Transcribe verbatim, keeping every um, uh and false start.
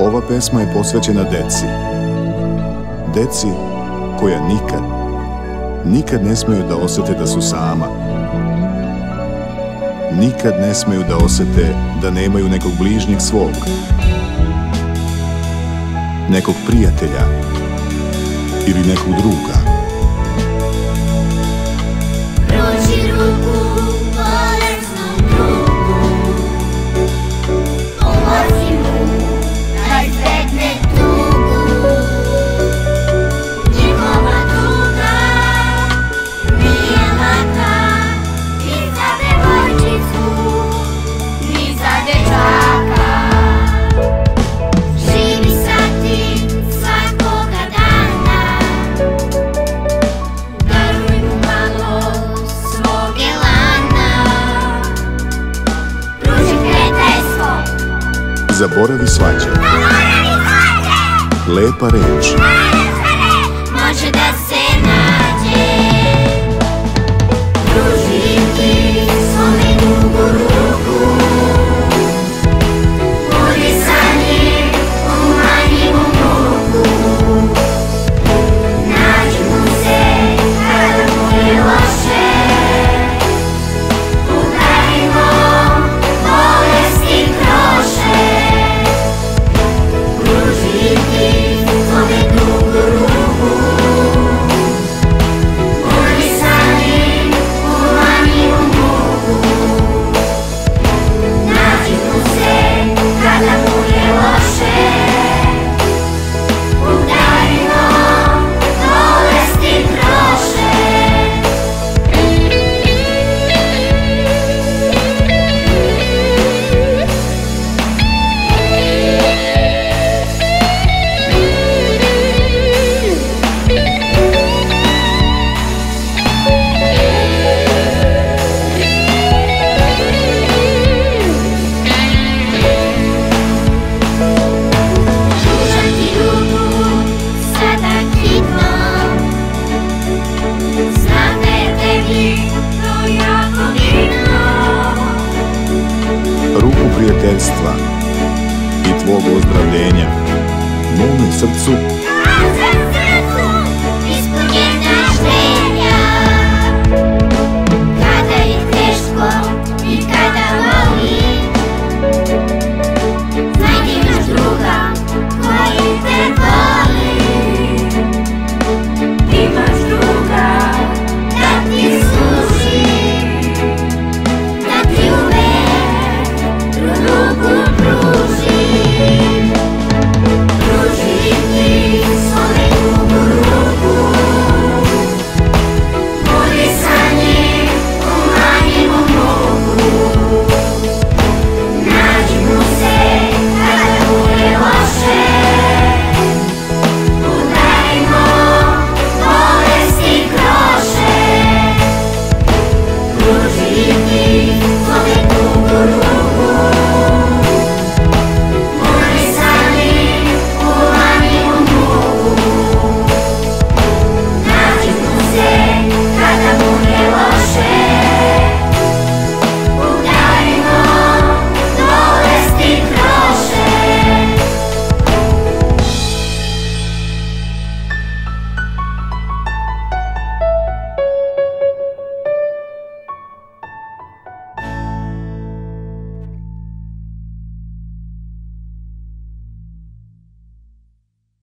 Ova pesma je posvećena deci. Deci koja nikad, nikad ne smeju da osete da su sama. Nikad ne smeju da osete da nemaju nekog bližnjeg svog. Nekog prijatelja ili nekog druga. Zaboravi svađe. Lepa reč. Može da se nađe. Družiti svome drugu ruku. Budi sa njim u manjim umoku. Nađu mu se kada mu je loše. Udarimo bolesti kroše. Ruku prijateljstva i tvog ozdravljenja, nune srcu